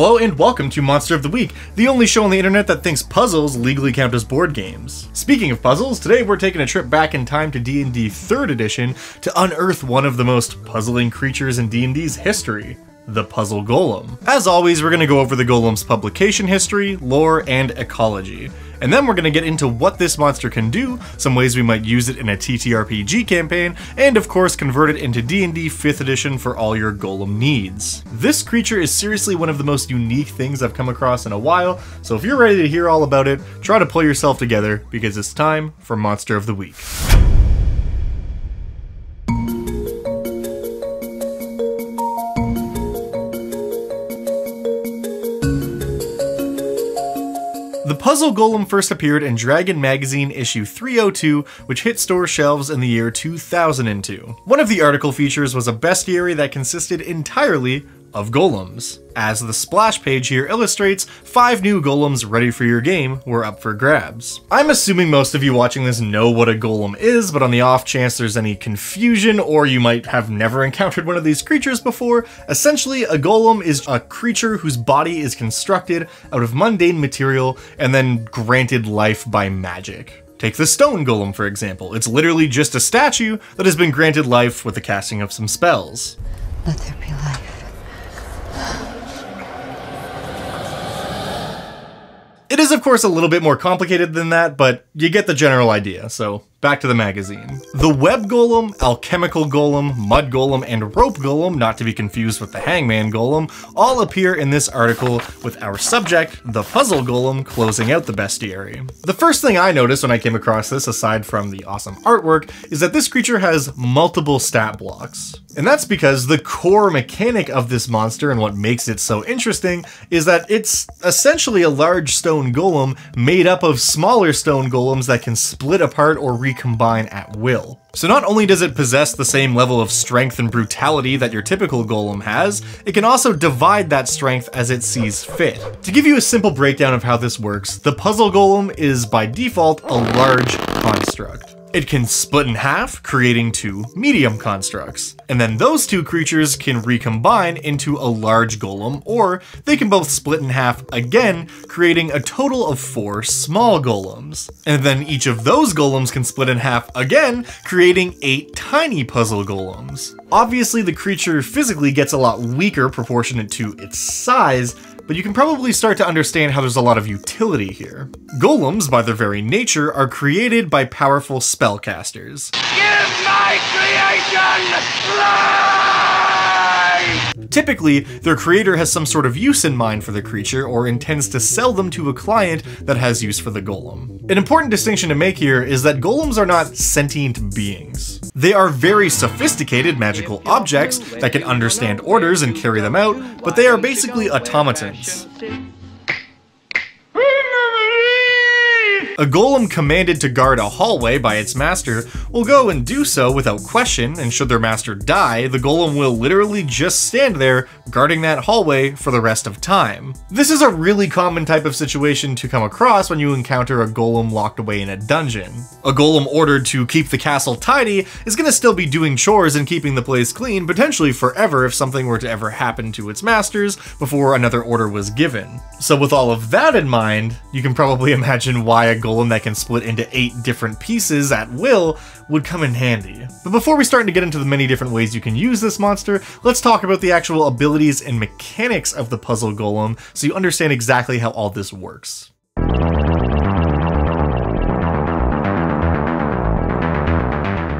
Hello and welcome to Monster of the Week, the only show on the internet that thinks puzzles legally count as board games. Speaking of puzzles, today we're taking a trip back in time to D&D 3rd Edition to unearth one of the most puzzling creatures in D&D's history, the Puzzle Golem. As always, we're going to go over the Golem's publication history, lore, and ecology. And then we're going to get into what this monster can do, some ways we might use it in a TTRPG campaign, and of course convert it into D&D 5th edition for all your golem needs. This creature is seriously one of the most unique things I've come across in a while, so if you're ready to hear all about it, try to pull yourself together, because it's time for Monster of the Week. The Puzzle Golem first appeared in Dragon Magazine issue 302, which hit store shelves in the year 2002. One of the article features was a bestiary that consisted entirely of golems. As the splash page here illustrates, 5 new golems ready for your game were up for grabs. I'm assuming most of you watching this know what a golem is, but on the off chance there's any confusion or you might have never encountered one of these creatures before, essentially a golem is a creature whose body is constructed out of mundane material and then granted life by magic. Take the stone golem, for example. It's literally just a statue that has been granted life with the casting of some spells. Let there be life. It is, of course, a little bit more complicated than that, but you get the general idea, so back to the magazine. The Web Golem, Alchemical Golem, Mud Golem, and Rope Golem, not to be confused with the Hangman Golem, all appear in this article with our subject, the Puzzle Golem, closing out the bestiary. The first thing I noticed when I came across this, aside from the awesome artwork, is that this creature has multiple stat blocks. And that's because the core mechanic of this monster and what makes it so interesting is that it's essentially a large stone golem made up of smaller stone golems that can split apart or recombine at will. So not only does it possess the same level of strength and brutality that your typical golem has, it can also divide that strength as it sees fit. To give you a simple breakdown of how this works, the Puzzle Golem is by default a large construct. It can split in half, creating 2 medium constructs, and then those 2 creatures can recombine into a large golem, or they can both split in half again, creating a total of 4 small golems. And then each of those golems can split in half again, creating 8 tiny puzzle golems. Obviously, the creature physically gets a lot weaker proportionate to its size, but you can probably start to understand how there's a lot of utility here. Golems, by their very nature, are created by powerful spellcasters. Give my creation life! Typically, their creator has some sort of use in mind for the creature or intends to sell them to a client that has use for the golem. An important distinction to make here is that golems are not sentient beings. They are very sophisticated magical objects that can understand orders and carry them out, but they are basically automatons. A golem commanded to guard a hallway by its master will go and do so without question, and should their master die, the golem will literally just stand there guarding that hallway for the rest of time. This is a really common type of situation to come across when you encounter a golem locked away in a dungeon. A golem ordered to keep the castle tidy is going to still be doing chores and keeping the place clean, potentially forever if something were to ever happen to its masters before another order was given. So with all of that in mind, you can probably imagine why a golem that can split into 8 different pieces at will would come in handy. But before we start to get into the many different ways you can use this monster, let's talk about the actual abilities and mechanics of the Puzzle Golem so you understand exactly how all this works.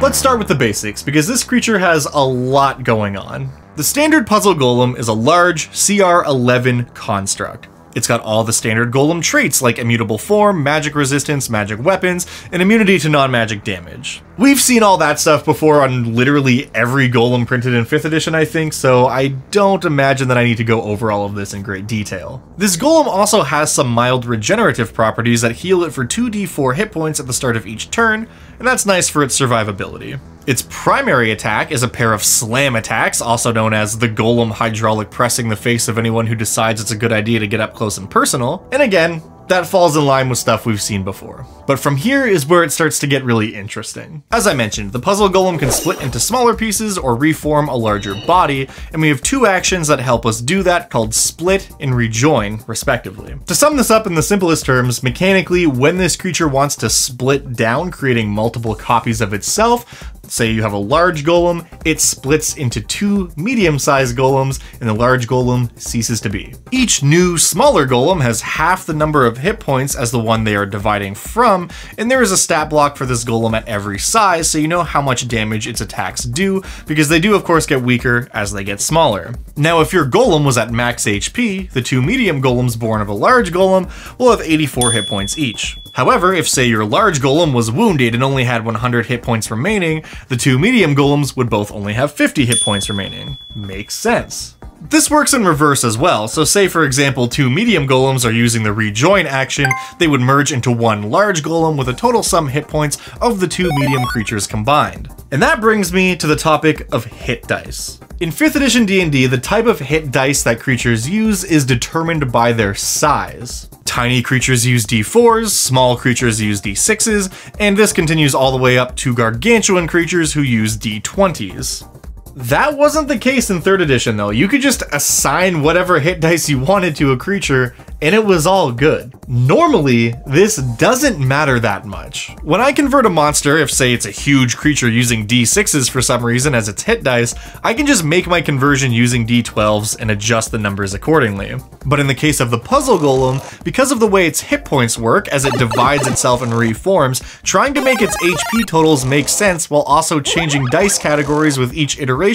Let's start with the basics, because this creature has a lot going on. The standard Puzzle Golem is a large CR11 construct. It's got all the standard golem traits like immutable form, magic resistance, magic weapons, and immunity to non-magic damage. We've seen all that stuff before on literally every golem printed in 5th edition, I think, so I don't imagine that I need to go over all of this in great detail. This golem also has some mild regenerative properties that heal it for 2d4 hit points at the start of each turn, and that's nice for its survivability. Its primary attack is a pair of slam attacks, also known as the golem hydraulic pressing the face of anyone who decides it's a good idea to get up close and personal. And again, that falls in line with stuff we've seen before. But from here is where it starts to get really interesting. As I mentioned, the Puzzle Golem can split into smaller pieces or reform a larger body, and we have two actions that help us do that called Split and Rejoin, respectively. To sum this up in the simplest terms, mechanically, when this creature wants to split down, creating multiple copies of itself, say you have a large golem, it splits into two medium-sized golems, and the large golem ceases to be. Each new smaller golem has half the number of hit points as the one they are dividing from, and there is a stat block for this golem at every size, so you know how much damage its attacks do, because they do of course get weaker as they get smaller. Now if your golem was at max HP, the two medium golems born of a large golem will have 84 hit points each. However, if say your large golem was wounded and only had 100 hit points remaining, the two medium golems would both only have 50 hit points remaining. Makes sense. This works in reverse as well, so say for example two medium golems are using the rejoin action, they would merge into one large golem with a total sum hit points of the two medium creatures combined. And that brings me to the topic of hit dice. In 5th edition D&D, the type of hit dice that creatures use is determined by their size. Tiny creatures use D4s, small creatures use D6s, and this continues all the way up to gargantuan creatures who use D20s. That wasn't the case in 3rd edition though. You could just assign whatever hit dice you wanted to a creature and it was all good. Normally, this doesn't matter that much. When I convert a monster, if say it's a huge creature using D6s for some reason as its hit dice, I can just make my conversion using D12s and adjust the numbers accordingly. But in the case of the Puzzle Golem, because of the way its hit points work as it divides itself and reforms, trying to make its HP totals make sense while also changing dice categories with each iteration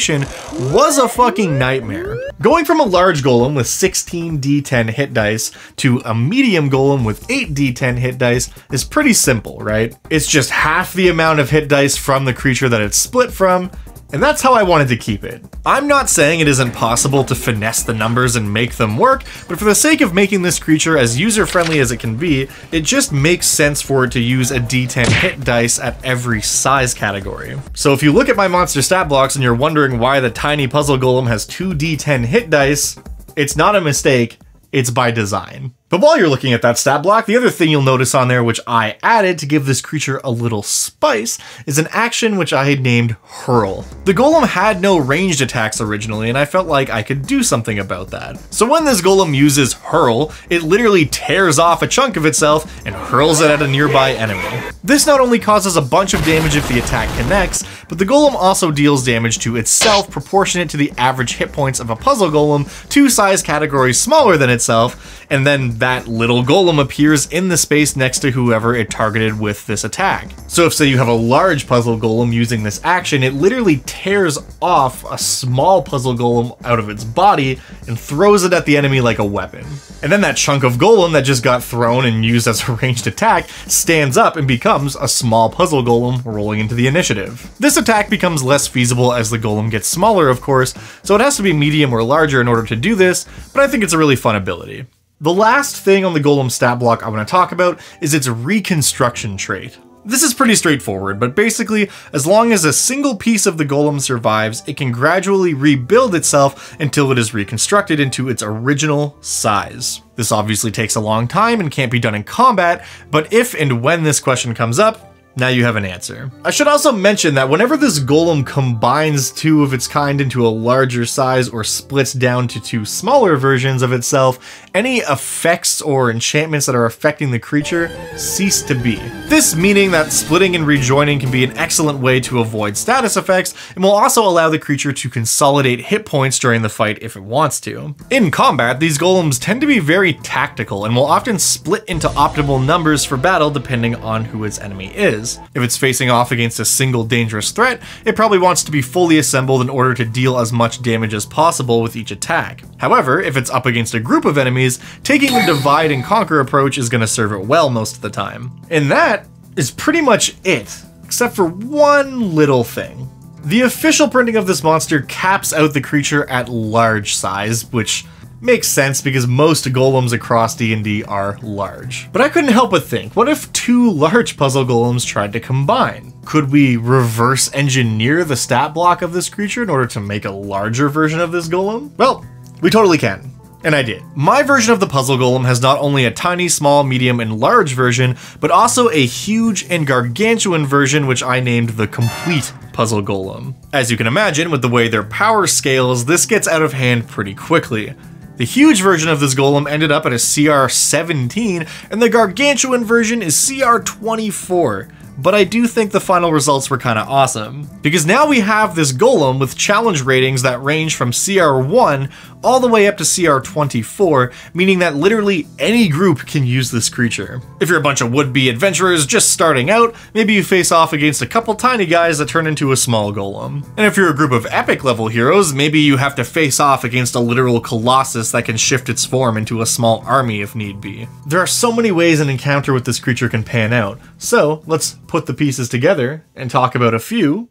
was a fucking nightmare. Going from a large golem with 16 D10 hit dice to a medium golem with 8 D10 hit dice is pretty simple, right? It's just half the amount of hit dice from the creature that it's split from, and that's how I wanted to keep it. I'm not saying it isn't possible to finesse the numbers and make them work, but for the sake of making this creature as user-friendly as it can be, it just makes sense for it to use a D10 hit dice at every size category. So if you look at my monster stat blocks and you're wondering why the tiny Puzzle Golem has 2 D10 hit dice, it's not a mistake. It's by design. But while you're looking at that stat block, the other thing you'll notice on there, which I added to give this creature a little spice, is an action which I had named Hurl. The golem had no ranged attacks originally, and I felt like I could do something about that. So when this golem uses Hurl, it literally tears off a chunk of itself and hurls it at a nearby enemy. This not only causes a bunch of damage if the attack connects, but the golem also deals damage to itself proportionate to the average hit points of a Puzzle Golem, two size categories smaller than itself, and then that little golem appears in the space next to whoever it targeted with this attack. So if say you have a large Puzzle Golem using this action, it literally tears off a small Puzzle Golem out of its body and throws it at the enemy like a weapon. And then that chunk of golem that just got thrown and used as a ranged attack stands up and becomes a small Puzzle Golem rolling into the initiative. This attack becomes less feasible as the golem gets smaller, of course, so it has to be medium or larger in order to do this, but I think it's a really fun ability. The last thing on the golem stat block I want to talk about is its reconstruction trait. This is pretty straightforward, but basically, as long as a single piece of the golem survives, it can gradually rebuild itself until it is reconstructed into its original size. This obviously takes a long time and can't be done in combat, but if and when this question comes up, now you have an answer. I should also mention that whenever this golem combines two of its kind into a larger size or splits down to two smaller versions of itself, any effects or enchantments that are affecting the creature cease to be. This meaning that splitting and rejoining can be an excellent way to avoid status effects and will also allow the creature to consolidate hit points during the fight if it wants to. In combat, these golems tend to be very tactical and will often split into optimal numbers for battle depending on who its enemy is. If it's facing off against a single dangerous threat, it probably wants to be fully assembled in order to deal as much damage as possible with each attack. However, if it's up against a group of enemies, taking the divide and conquer approach is going to serve it well most of the time. And that is pretty much it, except for one little thing. The official printing of this monster caps out the creature at large size, which makes sense because most golems across D&D are large. But I couldn't help but think, what if two large Puzzle Golems tried to combine? Could we reverse engineer the stat block of this creature in order to make a larger version of this golem? Well, we totally can. And I did. My version of the Puzzle Golem has not only a tiny, small, medium, and large version, but also a huge and gargantuan version which I named the Complete Puzzle Golem. As you can imagine, with the way their power scales, this gets out of hand pretty quickly. The huge version of this golem ended up at a CR 17, and the gargantuan version is CR 24. But I do think the final results were kind of awesome, because now we have this golem with challenge ratings that range from CR1 all the way up to CR24, meaning that literally any group can use this creature. If you're a bunch of would-be adventurers just starting out, maybe you face off against a couple tiny guys that turn into a small golem. And if you're a group of epic level heroes, maybe you have to face off against a literal colossus that can shift its form into a small army if need be. There are so many ways an encounter with this creature can pan out, so let's put the pieces together and talk about a few.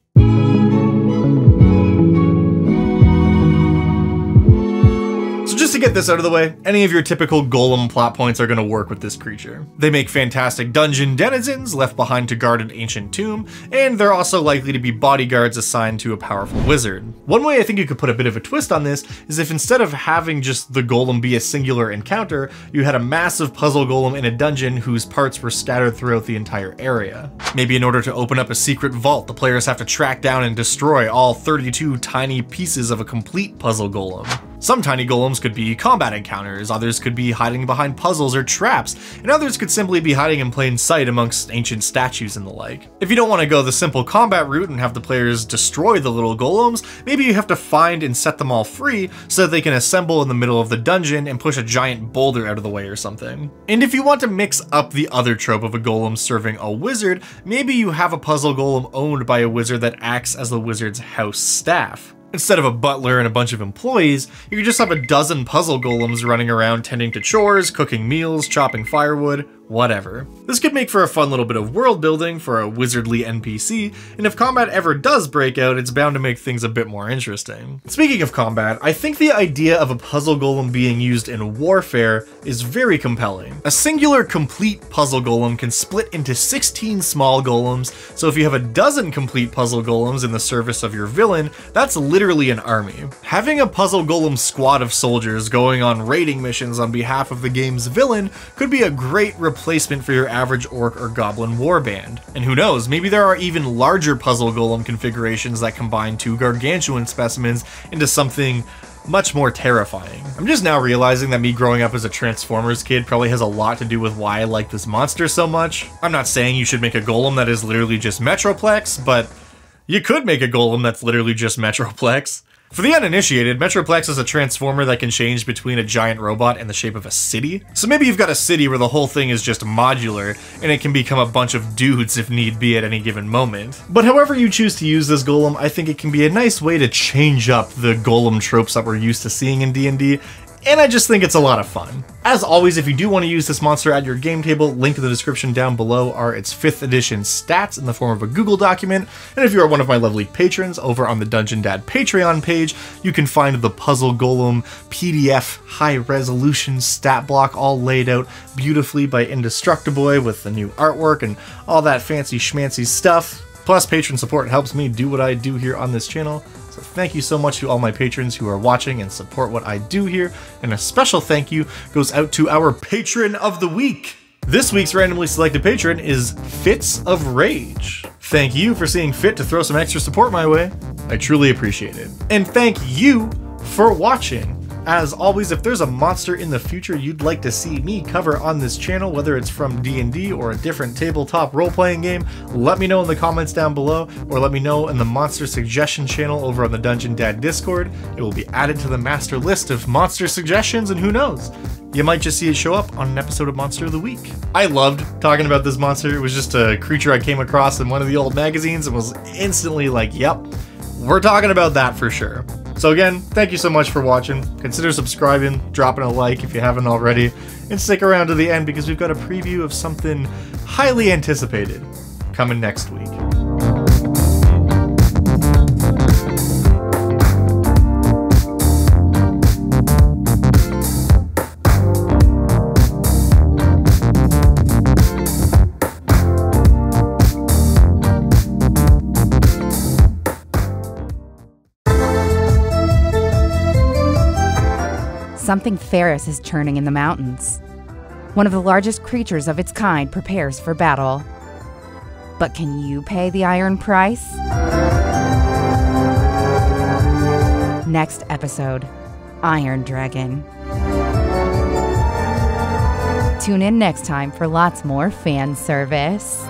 So just to get this out of the way, any of your typical golem plot points are going to work with this creature. They make fantastic dungeon denizens left behind to guard an ancient tomb, and they're also likely to be bodyguards assigned to a powerful wizard. One way I think you could put a bit of a twist on this is if instead of having just the golem be a singular encounter, you had a massive puzzle golem in a dungeon whose parts were scattered throughout the entire area. Maybe in order to open up a secret vault, the players have to track down and destroy all 32 tiny pieces of a complete puzzle golem. Some tiny golems could be combat encounters, others could be hiding behind puzzles or traps, and others could simply be hiding in plain sight amongst ancient statues and the like. If you don't want to go the simple combat route and have the players destroy the little golems, maybe you have to find and set them all free so that they can assemble in the middle of the dungeon and push a giant boulder out of the way or something. And if you want to mix up the other trope of a golem serving a wizard, maybe you have a puzzle golem owned by a wizard that acts as the wizard's house staff. Instead of a butler and a bunch of employees, you could just have a dozen puzzle golems running around tending to chores, cooking meals, chopping firewood, whatever. This could make for a fun little bit of world building for a wizardly NPC, and if combat ever does break out, it's bound to make things a bit more interesting. Speaking of combat, I think the idea of a puzzle golem being used in warfare is very compelling. A singular complete puzzle golem can split into 16 small golems, so if you have a dozen complete puzzle golems in the service of your villain, that's literally an army. Having a puzzle golem squad of soldiers going on raiding missions on behalf of the game's villain could be a great replacement for your average orc or goblin warband. And who knows, maybe there are even larger puzzle golem configurations that combine two gargantuan specimens into something much more terrifying. I'm just now realizing that me growing up as a Transformers kid probably has a lot to do with why I like this monster so much. I'm not saying you should make a golem that is literally just Metroplex, but you could make a golem that's literally just Metroplex. For the uninitiated, Metroplex is a transformer that can change between a giant robot and the shape of a city. So maybe you've got a city where the whole thing is just modular, and it can become a bunch of dudes if need be at any given moment. But however you choose to use this golem, I think it can be a nice way to change up the golem tropes that we're used to seeing in D&D, and I just think it's a lot of fun. As always, if you do want to use this monster at your game table, linked in the description down below are its 5th edition stats in the form of a Google document, and if you are one of my lovely patrons over on the Dungeon Dad Patreon page, you can find the Puzzle Golem PDF high-resolution stat block all laid out beautifully by Indestructible Boy with the new artwork and all that fancy schmancy stuff. Plus, patron support helps me do what I do here on this channel. So thank you so much to all my patrons who are watching and support what I do here, and a special thank you goes out to our Patron of the Week! This week's randomly selected patron is Fits of Rage. Thank you for seeing fit to throw some extra support my way. I truly appreciate it. And thank you for watching! As always, if there's a monster in the future you'd like to see me cover on this channel, whether it's from D&D or a different tabletop role-playing game, let me know in the comments down below, or let me know in the monster suggestion channel over on the Dungeon Dad Discord. It will be added to the master list of monster suggestions, and who knows, you might just see it show up on an episode of Monster of the Week. I loved talking about this monster. It was just a creature I came across in one of the old magazines and was instantly like, yep, we're talking about that for sure. So again, thank you so much for watching. Consider subscribing, dropping a like if you haven't already, and stick around to the end because we've got a preview of something highly anticipated coming next week. something ferrous is churning in the mountains. One of the largest creatures of its kind prepares for battle. But can you pay the iron price? Next episode, Iron Dragon. Tune in next time for lots more fan service.